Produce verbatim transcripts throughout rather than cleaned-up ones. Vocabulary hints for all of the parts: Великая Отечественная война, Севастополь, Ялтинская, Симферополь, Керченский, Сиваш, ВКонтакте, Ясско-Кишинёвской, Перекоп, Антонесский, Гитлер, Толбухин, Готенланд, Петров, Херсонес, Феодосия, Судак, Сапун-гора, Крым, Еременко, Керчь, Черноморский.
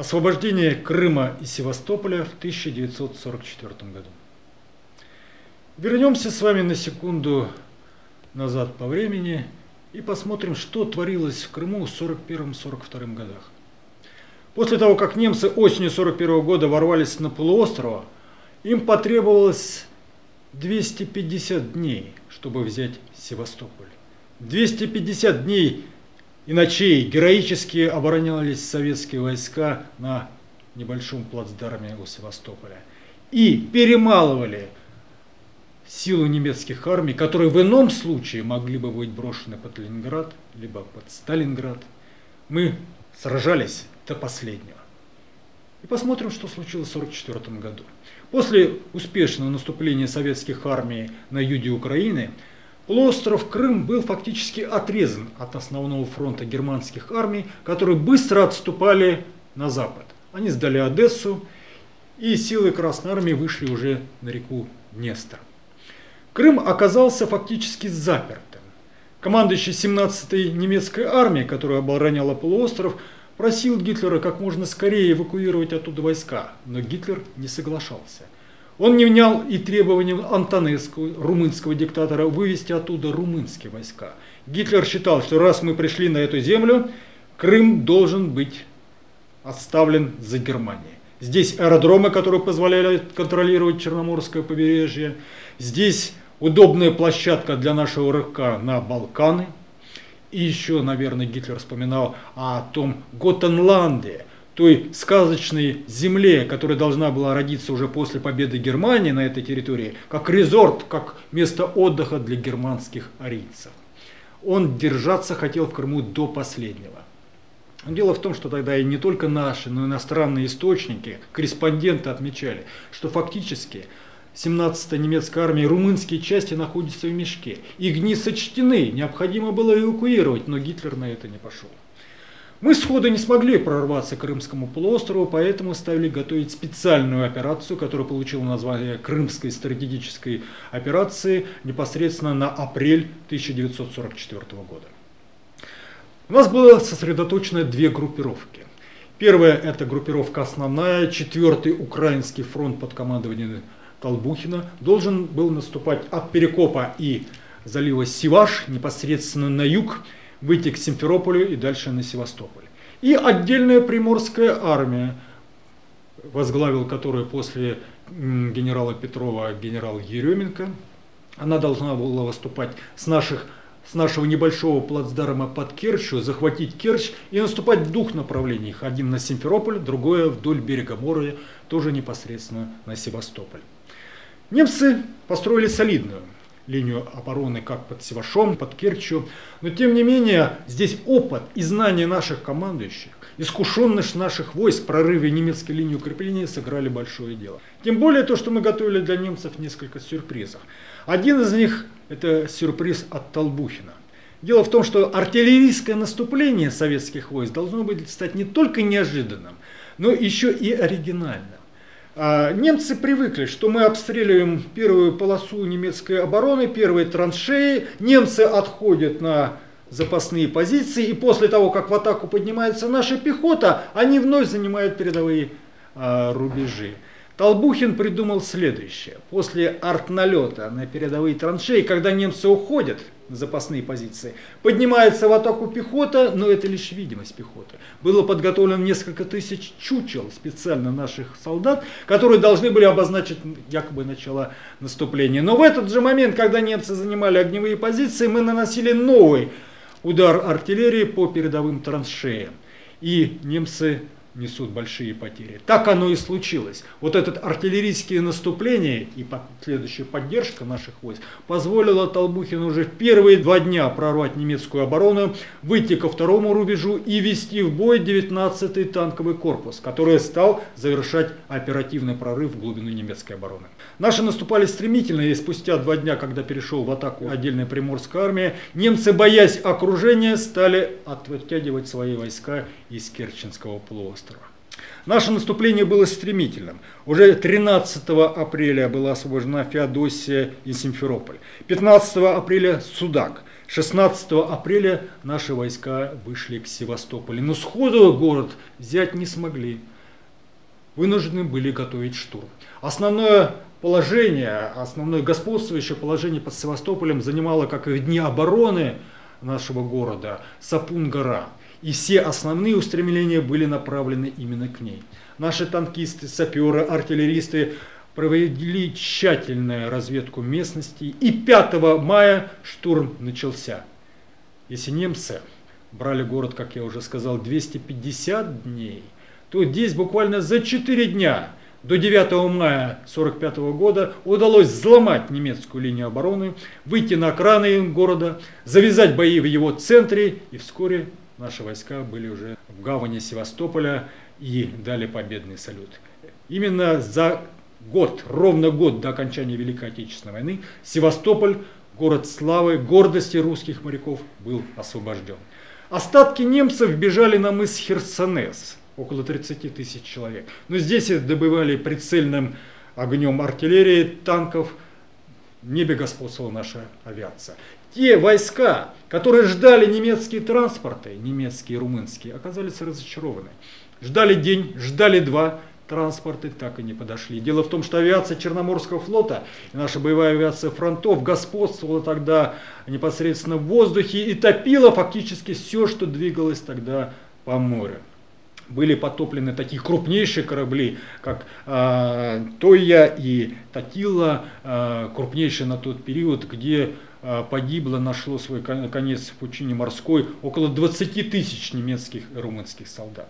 Освобождение Крыма и Севастополя в тысяча девятьсот сорок четвёртом году. Вернемся с вами на секунду назад по времени и посмотрим, что творилось в Крыму в сорок первом — сорок втором годах. После того, как немцы осенью сорок первого года ворвались на полуостров, им потребовалось двести пятьдесят дней, чтобы взять Севастополь. двести пятьдесят дней и ночей героически оборонялись советские войска на небольшом плацдарме у Севастополя и перемалывали силу немецких армий, которые в ином случае могли бы быть брошены под Ленинград, либо под Сталинград. Мы сражались до последнего. И посмотрим, что случилось в сорок четвёртом году. После успешного наступления советских армий на юге Украины, полуостров Крым был фактически отрезан от основного фронта германских армий, которые быстро отступали на запад. Они сдали Одессу, и силы Красной Армии вышли уже на реку Днестр. Крым оказался фактически запертым. Командующий семнадцатой немецкой армией, которая обороняла полуостров, просил Гитлера как можно скорее эвакуировать оттуда войска, но Гитлер не соглашался. Он не внял и требованиям Антонесского, румынского диктатора, вывести оттуда румынские войска. Гитлер считал, что раз мы пришли на эту землю, Крым должен быть оставлен за Германией. Здесь аэродромы, которые позволяли контролировать Черноморское побережье. Здесь удобная площадка для нашего рывка на Балканы. И еще, наверное, Гитлер вспоминал о том Готенланде, той сказочной земле, которая должна была родиться уже после победы Германии на этой территории, как резорт, как место отдыха для германских арийцев. Он держаться хотел в Крыму до последнего. Дело в том, что тогда и не только наши, но и иностранные источники, корреспонденты отмечали, что фактически семнадцатой немецкой армии румынские части находятся в мешке. Их дни сочтены, необходимо было эвакуировать, но Гитлер на это не пошел. Мы сходу не смогли прорваться к Крымскому полуострову, поэтому стали готовить специальную операцию, которая получила название Крымской стратегической операции непосредственно на апрель тысяча девятьсот сорок четвёртого года. У нас было сосредоточено две группировки. Первая — это группировка основная, четвёртый Украинский фронт под командованием Толбухина должен был наступать от Перекопа и залива Сиваш непосредственно на юг, выйти к Симферополю и дальше на Севастополь. И отдельная Приморская армия, возглавил которую после генерала Петрова генерал Еременко. Она должна была выступать с, наших, с нашего небольшого плацдарма под Керчью, захватить Керчь и наступать в двух направлениях. Один на Симферополь, другое вдоль берега моря, тоже непосредственно на Севастополь. Немцы построили солидную линию обороны как под Севашом, под Керчью. Но тем не менее, здесь опыт и знания наших командующих, искушенность наших войск в прорыве немецкой линии укрепления сыграли большое дело. Тем более то, что мы готовили для немцев несколько сюрпризов. Один из них – это сюрприз от Толбухина. Дело в том, что артиллерийское наступление советских войск должно быть стать не только неожиданным, но еще и оригинальным. Немцы привыкли, что мы обстреливаем первую полосу немецкой обороны, первые траншеи, немцы отходят на запасные позиции, и после того, как в атаку поднимается наша пехота, они вновь занимают передовые а, рубежи. Толбухин придумал следующее. После артналета на передовые траншеи, когда немцы уходят на запасные позиции, поднимается в атаку пехота, но это лишь видимость пехоты. Было подготовлено несколько тысяч чучел специально наших солдат, которые должны были обозначить якобы начало наступления. Но в этот же момент, когда немцы занимали огневые позиции, мы наносили новый удар артиллерии по передовым траншеям. И немцы несут большие потери. Так оно и случилось. Вот это артиллерийские наступления и последующая поддержка наших войск позволила Толбухину уже в первые два дня прорвать немецкую оборону, выйти ко второму рубежу и вести в бой девятнадцатый танковый корпус, который стал завершать оперативный прорыв в глубину немецкой обороны. Наши наступали стремительно, и спустя два дня, когда перешел в атаку отдельная Приморская армия, немцы, боясь окружения, стали оттягивать свои войска из Керченского полуострова. Наше наступление было стремительным. Уже тринадцатого апреля была освобождена Феодосия и Симферополь. пятнадцатого апреля Судак. шестнадцатого апреля наши войска вышли к Севастополю, но сходу город взять не смогли. Вынуждены были готовить штурм. Основное положение, основное господствующее положение под Севастополем занимало, как и в дни обороны нашего города, Сапун-гора. И все основные устремления были направлены именно к ней. Наши танкисты, саперы, артиллеристы провели тщательную разведку местности. И пятого мая штурм начался. Если немцы брали город, как я уже сказал, двести пятьдесят дней, то здесь буквально за четыре дня до девятого мая сорок пятого года удалось взломать немецкую линию обороны, выйти на окраины города, завязать бои в его центре, и вскоре наши войска были уже в гавани Севастополя и дали победный салют. Именно за год, ровно год до окончания Великой Отечественной войны, Севастополь, город славы, гордости русских моряков, был освобожден. Остатки немцев бежали на мыс Херсонес, около тридцати тысяч человек. Но здесь добывали прицельным огнем артиллерии, танков. В небе господствовала наша авиация. Те войска, которые ждали немецкие транспорты, немецкие и румынские, оказались разочарованы. Ждали день, ждали два, транспорты так и не подошли. Дело в том, что авиация Черноморского флота и наша боевая авиация фронтов господствовала тогда непосредственно в воздухе и топила фактически все, что двигалось тогда по морю. Были потоплены такие крупнейшие корабли, как э, Тойя и Татила, э, крупнейшие на тот период, где э, погибло, нашло свой конец в пучине морской около двадцати тысяч немецких и румынских солдат.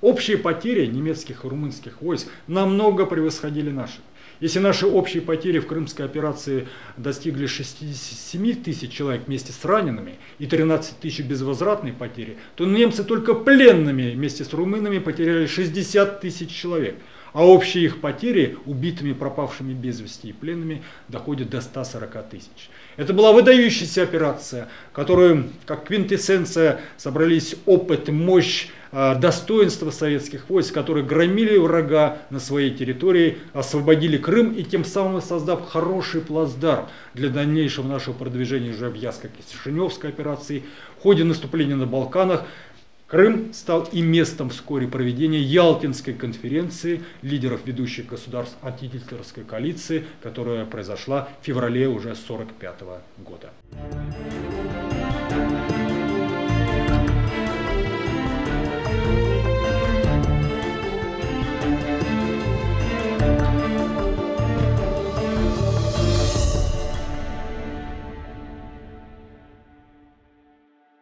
Общие потери немецких и румынских войск намного превосходили наших. Если наши общие потери в Крымской операции достигли шестидесяти семи тысяч человек вместе с ранеными и тринадцати тысяч безвозвратной потери, то немцы только пленными вместе с румынами потеряли шестьдесят тысяч человек. А общие их потери убитыми, пропавшими без вести и пленными доходят до ста сорока тысяч. Это была выдающаяся операция, которую, как квинтэссенция, собрались опыт, мощь, достоинство советских войск, которые громили врага на своей территории, освободили Крым и тем самым создав хороший плацдарм для дальнейшего нашего продвижения уже в Ясско-Кишинёвской операции. В ходе наступления на Балканах Крым стал и местом вскоре проведения Ялтинской конференции лидеров ведущих государств антигитлеровской коалиции, которая произошла в феврале уже сорок пятого года.